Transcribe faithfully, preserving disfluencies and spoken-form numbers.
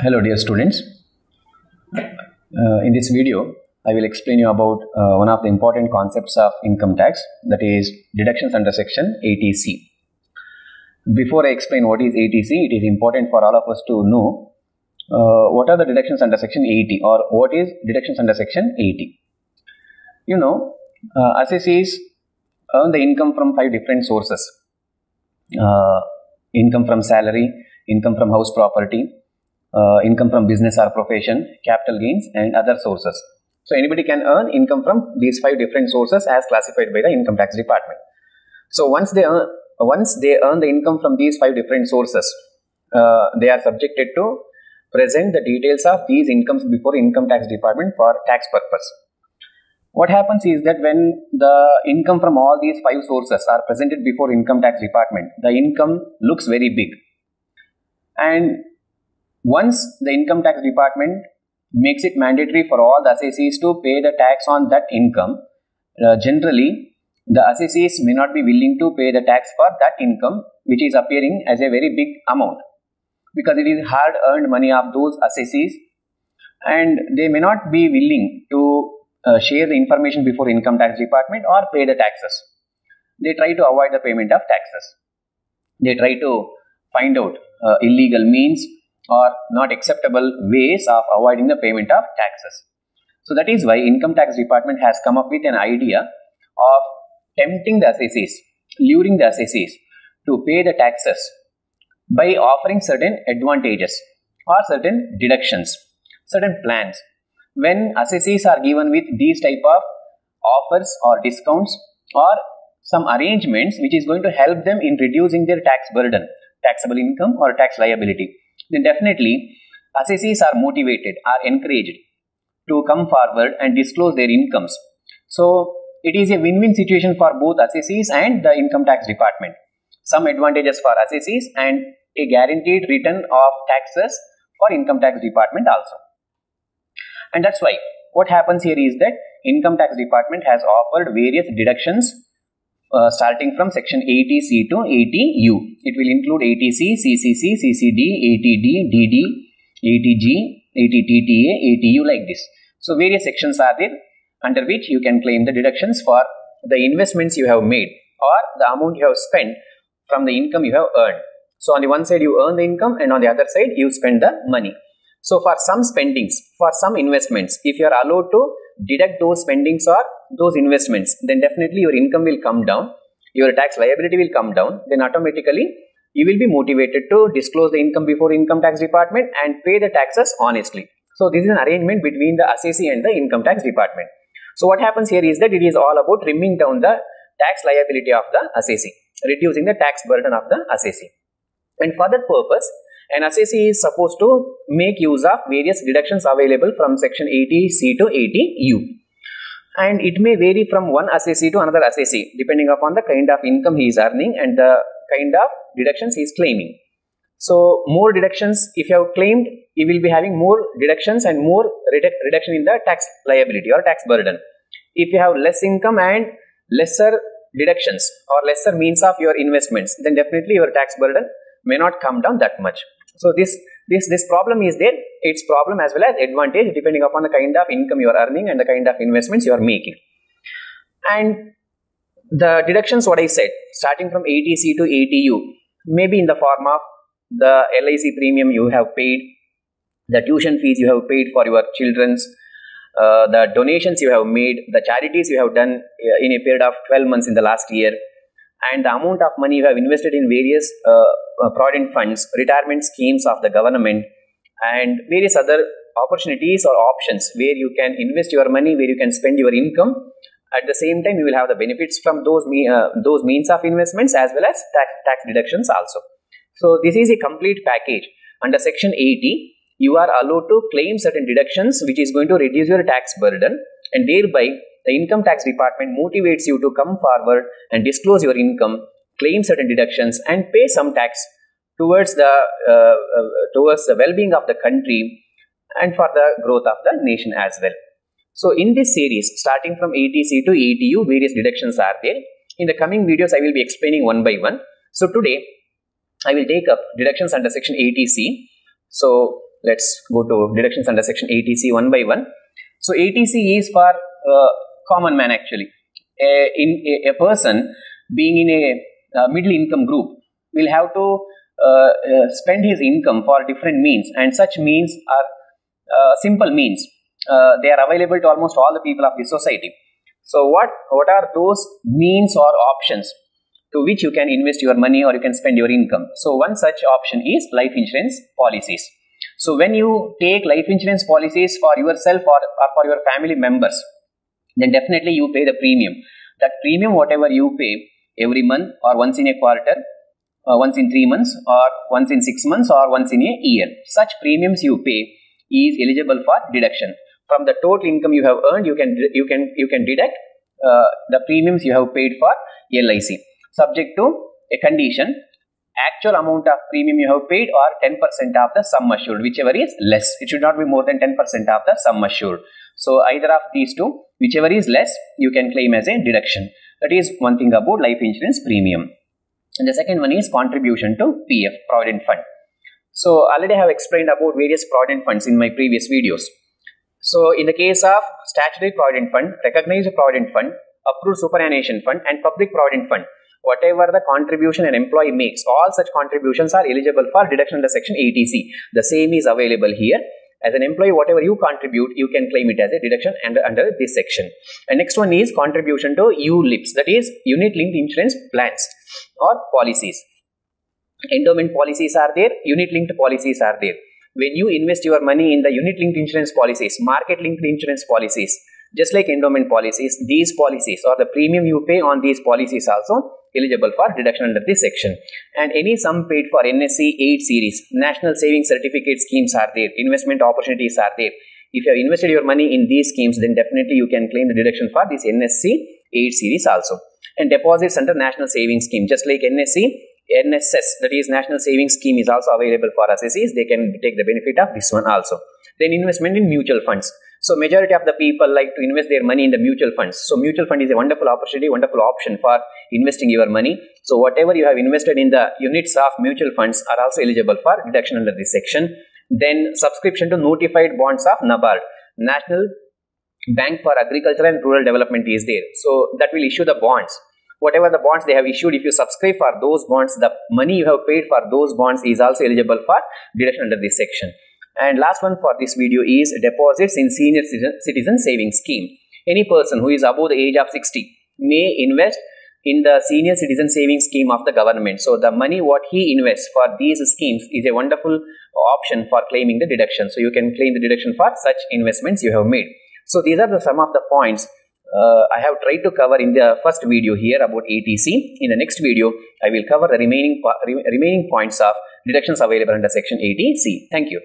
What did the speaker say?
Hello dear students, uh, in this video I will explain you about uh, one of the important concepts of income tax, that is deductions under section A T C. Before I explain what is A T C, it is important for all of us to know uh, what are the deductions under section eighty, or what is deductions under section eighty. You know, uh, assessees earn the income from five different sources: uh, income from salary, income from house property, Uh, income from business or profession, capital gains, and other sources. So anybody can earn income from these five different sources as classified by the income tax department. So once they earn, once they earn the income from these five different sources, uh, they are subjected to present the details of these incomes before income tax department for tax purpose. What happens is that when the income from all these five sources are presented before income tax department, the income looks very big, and once the income tax department makes it mandatory for all the assessees to pay the tax on that income, uh, generally the assessees may not be willing to pay the tax for that income, which is appearing as a very big amount, because it is hard earned money of those assessees, and they may not be willing to uh, share the information before income tax department or pay the taxes. They try to avoid the payment of taxes. They try to find out uh, illegal means or not acceptable ways of avoiding the payment of taxes. So that is why income tax department has come up with an idea of tempting the assessees, luring the assessees to pay the taxes by offering certain advantages or certain deductions, certain plans. When assessees are given with these type of offers or discounts or some arrangements which is going to help them in reducing their tax burden, taxable income or tax liability, then definitely assessees are motivated, are encouraged to come forward and disclose their incomes. So it is a win-win situation for both assessees and the income tax department. Some advantages for assessees and a guaranteed return of taxes for income tax department also. And that's why what happens here is that income tax department has offered various deductions Uh, starting from section A T C to A T U. It will include A T C, C C C, C C D, A T D, D D, A T G, A T T T A, A T U, like this. So various sections are there under which you can claim the deductions for the investments you have made or the amount you have spent from the income you have earned. So on the one side you earn the income, and on the other side you spend the money. So for some spendings, for some investments, if you are allowed to deduct those spendings or those investments, then definitely your income will come down, your tax liability will come down, then automatically you will be motivated to disclose the income before income tax department and pay the taxes honestly. So this is an arrangement between the assessee and the income tax department. So what happens here is that it is all about trimming down the tax liability of the assessee, reducing the tax burden of the assessee. And for that purpose, an assessee is supposed to make use of various deductions available from section A T C to A T U. And it may vary from one assessee to another assessee depending upon the kind of income he is earning and the kind of deductions he is claiming. So more deductions if you have claimed, you will be having more deductions and more redu reduction in the tax liability or tax burden. If you have less income and lesser deductions or lesser means of your investments, then definitely your tax burden may not come down that much. So this This, this problem is there, its problem as well as advantage depending upon the kind of income you are earning and the kind of investments you are making. And the deductions, what I said, starting from A T C to A T U, may be in the form of the L I C premium you have paid, the tuition fees you have paid for your children's, uh, the donations you have made, the charities you have done in a period of twelve months in the last year, and the amount of money you have invested in various uh, provident funds, retirement schemes of the government, and various other opportunities or options where you can invest your money, where you can spend your income. At the same time, you will have the benefits from those me uh, those means of investments as well as tax, tax deductions also. So this is a complete package. Under section eighty, you are allowed to claim certain deductions which is going to reduce your tax burden, and thereby the income tax department motivates you to come forward and disclose your income, claim certain deductions, and pay some tax towards the uh, uh, towards the well-being of the country and for the growth of the nation as well. So in this series, starting from A T C to A T U, various deductions are there. In the coming videos, I will be explaining one by one. So today, I will take up deductions under section A T C. So let's go to deductions under section A T C one by one. So, A T C is for uh, common man actually. A, in a, a person being in a uh, middle income group will have to uh, uh, spend his income for different means, and such means are uh, simple means. Uh, they are available to almost all the people of the society. So, what, what are those means or options to which you can invest your money or you can spend your income? So, one such option is life insurance policies. So, when you take life insurance policies for yourself or, or for your family members, then definitely you pay the premium. That premium, whatever you pay every month or once in a quarter, or once in three months or once in six months or once in a year, such premiums you pay is eligible for deduction. From the total income you have earned, you can you can you can deduct uh, the premiums you have paid for L I C, subject to a condition: actual amount of premium you have paid or ten percent of the sum assured, whichever is less. It should not be more than ten percent of the sum assured. So, either of these two, whichever is less, you can claim as a deduction. That is one thing about life insurance premium. And the second one is contribution to P F, Provident Fund. So, already I have explained about various Provident Funds in my previous videos. So, in the case of Statutory Provident Fund, Recognized Provident Fund, Approved Superannuation Fund and Public Provident Fund, whatever the contribution an employee makes, all such contributions are eligible for deduction under section A T C. The same is available here. As an employee, whatever you contribute, you can claim it as a deduction under, under this section. And next one is contribution to U L I Ps, that is Unit Linked Insurance Plans or Policies. Endowment policies are there, Unit Linked policies are there. When you invest your money in the Unit Linked Insurance Policies, Market Linked Insurance Policies, just like endowment policies, these policies or the premium you pay on these policies also eligible for deduction under this section. And any sum paid for N S C eight series, National Savings Certificate schemes are there, investment opportunities are there. If you have invested your money in these schemes, then definitely you can claim the deduction for this N S C eight series also. And deposits under National Savings Scheme, just like N S C, N S S, that is National Savings Scheme is also available for assessees, they can take the benefit of this one also. Then investment in mutual funds. So, majority of the people like to invest their money in the mutual funds. So, mutual fund is a wonderful opportunity, wonderful option for investing your money. So, whatever you have invested in the units of mutual funds are also eligible for deduction under this section. Then, subscription to notified bonds of NABARD, National Bank for Agriculture and Rural Development is there. So, that will issue the bonds. Whatever the bonds they have issued, if you subscribe for those bonds, the money you have paid for those bonds is also eligible for deduction under this section. And last one for this video is deposits in senior citizen savings scheme. Any person who is above the age of sixty may invest in the senior citizen savings scheme of the government. So, the money what he invests for these schemes is a wonderful option for claiming the deduction. So, you can claim the deduction for such investments you have made. So, these are the some of the points uh, I have tried to cover in the first video here about A T C. In the next video, I will cover the remaining, remaining points of deductions available under section A T C. Thank you.